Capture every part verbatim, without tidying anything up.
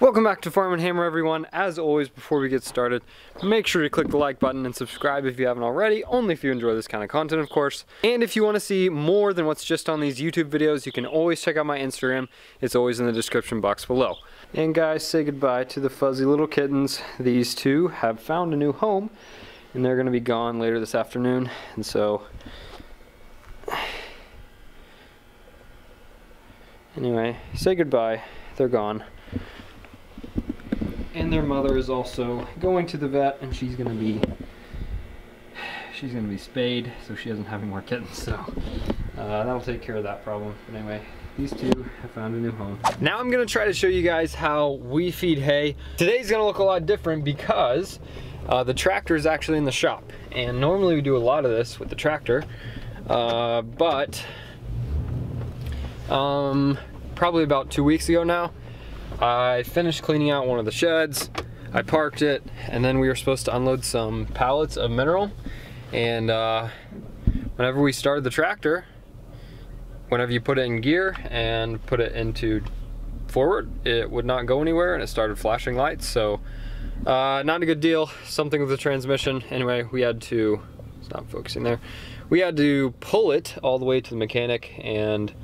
Welcome back to Farm and Hammer, everyone. As always, before we get started, make sure to click the like button and subscribe if you haven't already, only if you enjoy this kind of content, of course. And if you want to see more than what's just on these YouTube videos, you can always check out my Instagram. It's always in the description box below. And guys, say goodbye to the fuzzy little kittens. These two have found a new home, and they're going to be gone later this afternoon, and so... Anyway, say goodbye. They're gone. And their mother is also going to the vet, and she's gonna be she's gonna be spayed, so she doesn't have any more kittens. So uh, that'll take care of that problem. But anyway, these two have found a new home. Now I'm gonna try to show you guys how we feed hay. Today's gonna look a lot different because uh, the tractor is actually in the shop, and normally we do a lot of this with the tractor, uh, but um, probably about two weeks ago now, I finished cleaning out one of the sheds, I parked it, and then we were supposed to unload some pallets of mineral, and uh, whenever we started the tractor, whenever you put it in gear and put it into forward, it would not go anywhere, and it started flashing lights, so uh, not a good deal, something with the transmission. Anyway, we had to, stop focusing there, we had to pull it all the way to the mechanic, and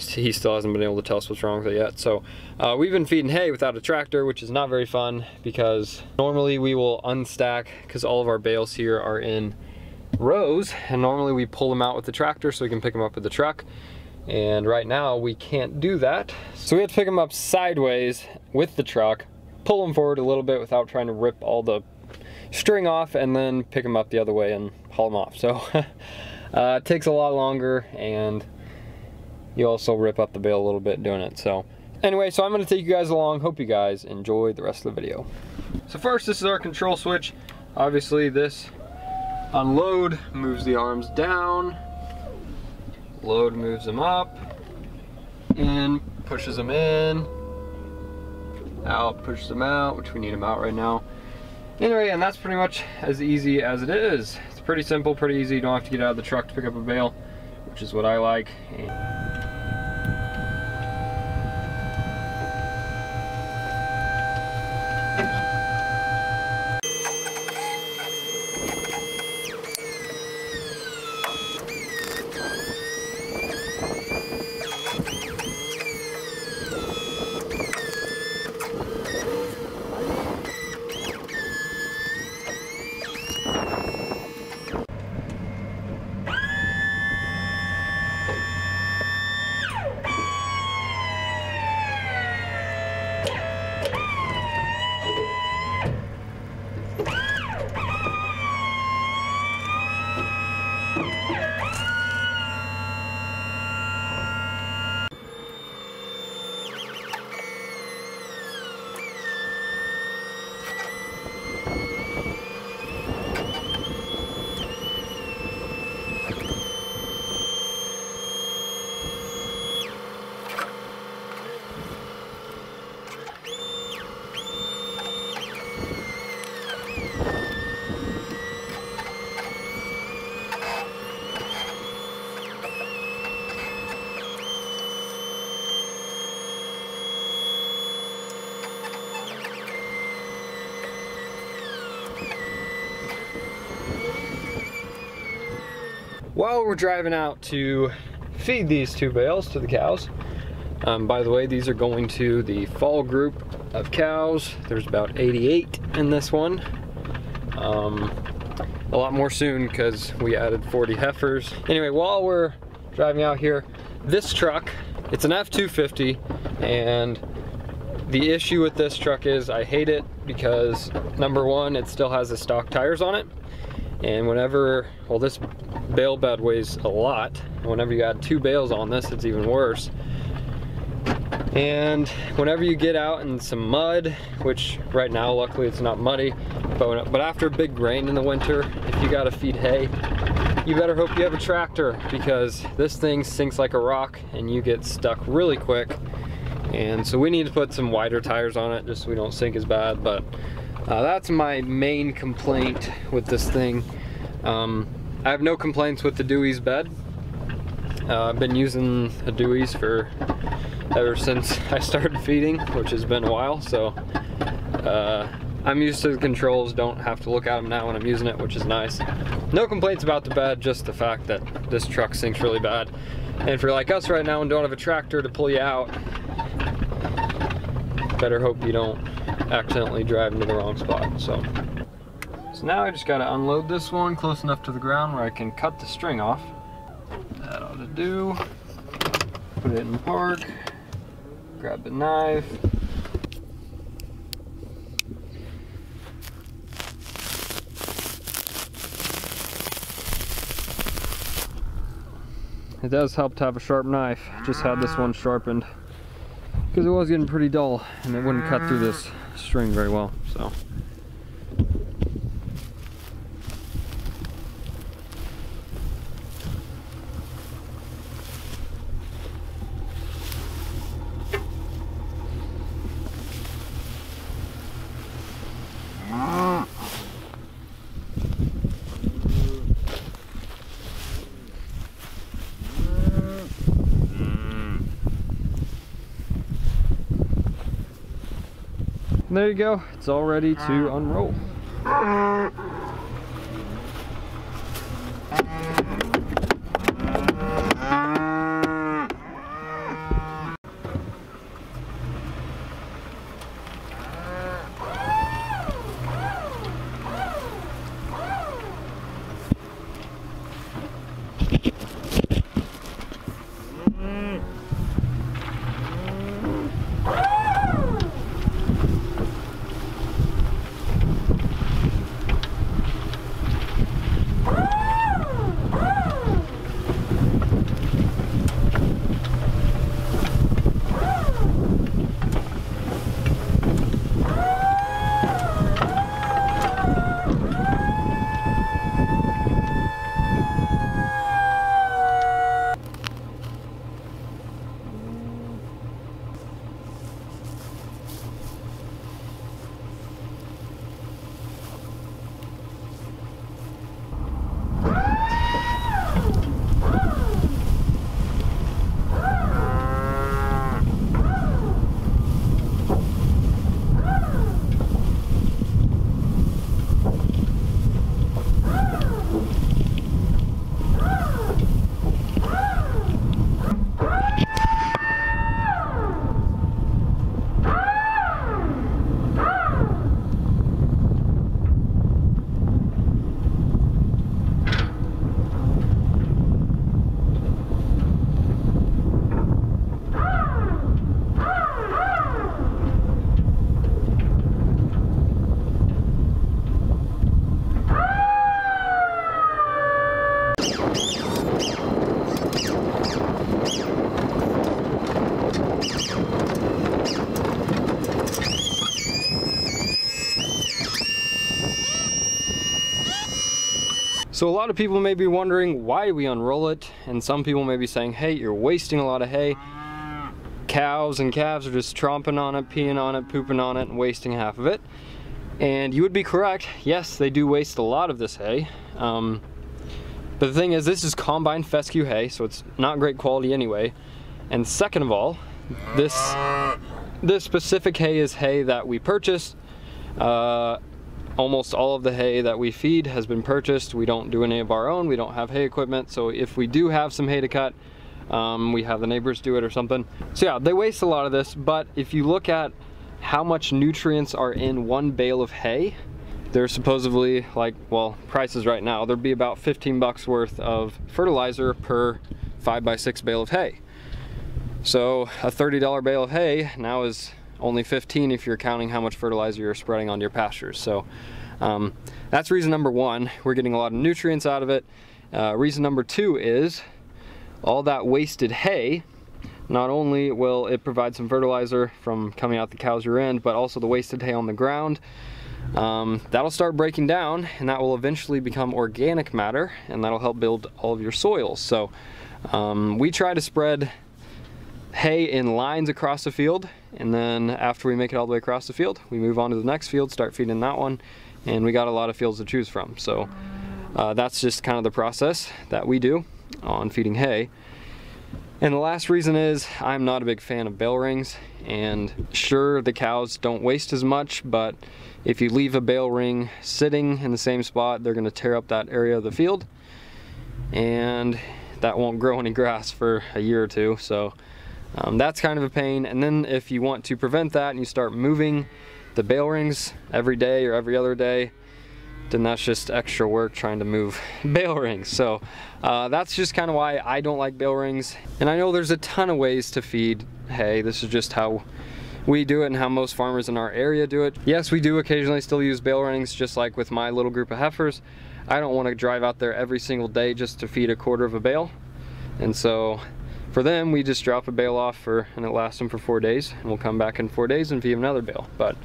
he still hasn't been able to tell us what's wrong with it yet. So uh, we've been feeding hay without a tractor, which is not very fun because normally we will unstack, because all of our bales here are in rows, and normally we pull them out with the tractor so we can pick them up with the truck. And right now we can't do that. So we have to pick them up sideways with the truck, pull them forward a little bit without trying to rip all the string off, and then pick them up the other way and haul them off. So uh, it takes a lot longer, and you also rip up the bale a little bit doing it. So anyway, so I'm gonna take you guys along. Hope you guys enjoy the rest of the video. So first, this is our control switch. Obviously this unload moves the arms down, load moves them up, in, pushes them in, out, pushes them out, which we need them out right now. Anyway, and that's pretty much as easy as it is. It's pretty simple, pretty easy. You don't have to get out of the truck to pick up a bale, which is what I like. While we're driving out to feed these two bales to the cows, um, by the way, these are going to the fall group of cows. There's about eighty-eight in this one. Um, a lot more soon because we added forty heifers. Anyway, while we're driving out here, this truck, it's an F two fifty, and the issue with this truck is I hate it because, number one, it still has the stock tires on it, and whenever, well, this bale bed weighs a lot, and whenever you add two bales on this, it's even worse. And whenever you get out in some mud, which right now luckily it's not muddy, but, when, but after a big rain in the winter, if you gotta feed hay, you better hope you have a tractor, because this thing sinks like a rock and you get stuck really quick. And so we need to put some wider tires on it just so we don't sink as bad. But uh, that's my main complaint with this thing. um, I have no complaints with the DewEze bed. Uh, I've been using a DewEze for ever since I started feeding, which has been a while. So uh, I'm used to the controls, don't have to look at them now when I'm using it, which is nice. No complaints about the bed, just the fact that this truck sinks really bad. And if you're like us right now and don't have a tractor to pull you out, better hope you don't accidentally drive into the wrong spot. So, so now I just gotta unload this one close enough to the ground where I can cut the string off. That ought to do. Put it in park, grab the knife. It does help to have a sharp knife. Just had this one sharpened because it was getting pretty dull and it wouldn't cut through this string very well. So there you go, it's all ready to unroll. So a lot of people may be wondering why we unroll it, and some people may be saying, hey, you're wasting a lot of hay. Cows and calves are just tromping on it, peeing on it, pooping on it, and wasting half of it. And you would be correct, yes, they do waste a lot of this hay. Um, but the thing is, this is combine fescue hay, so it's not great quality anyway. And second of all, this, this specific hay is hay that we purchased. Uh, Almost all of the hay that we feed has been purchased. We don't do any of our own. We don't have hay equipment. So if we do have some hay to cut, um, we have the neighbors do it or something. So yeah, they waste a lot of this, but if you look at how much nutrients are in one bale of hay, there's supposedly, like, well, prices right now, there'd be about fifteen bucks worth of fertilizer per five by six bale of hay. So a thirty dollar bale of hay now is only fifteen if you're counting how much fertilizer you're spreading on your pastures. So um, that's reason number one. We're getting a lot of nutrients out of it. Uh, reason number two is all that wasted hay, not only will it provide some fertilizer from coming out the cows rear end, but also the wasted hay on the ground. Um, that'll start breaking down and that will eventually become organic matter, and that'll help build all of your soils. So um, we try to spread hay in lines across the field, and then after we make it all the way across the field, we move on to the next field, start feeding that one, and we got a lot of fields to choose from. So uh, that's just kind of the process that we do on feeding hay. And the last reason is I'm not a big fan of bale rings, and sure, the cows don't waste as much, but if you leave a bale ring sitting in the same spot, they're gonna tear up that area of the field, and that won't grow any grass for a year or two. So um, that's kind of a pain. And then if you want to prevent that and you start moving the bale rings every day or every other day, then that's just extra work trying to move bale rings. So uh, that's just kind of why I don't like bale rings. And I know there's a ton of ways to feed hay. This is just how we do it and how most farmers in our area do it. Yes, we do occasionally still use bale rings, just like with my little group of heifers. I don't want to drive out there every single day just to feed a quarter of a bale. And so for them, we just drop a bale off for, and it lasts them for four days. And we'll come back in four days and feed them another bale. But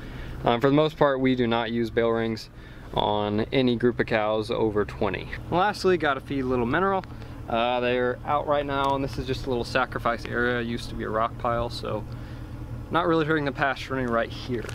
um, for the most part, we do not use bale rings on any group of cows over twenty. And lastly, got to feed Little Mineral. Uh, they're out right now, and this is just a little sacrifice area. It used to be a rock pile, so not really hurting the pasture right here.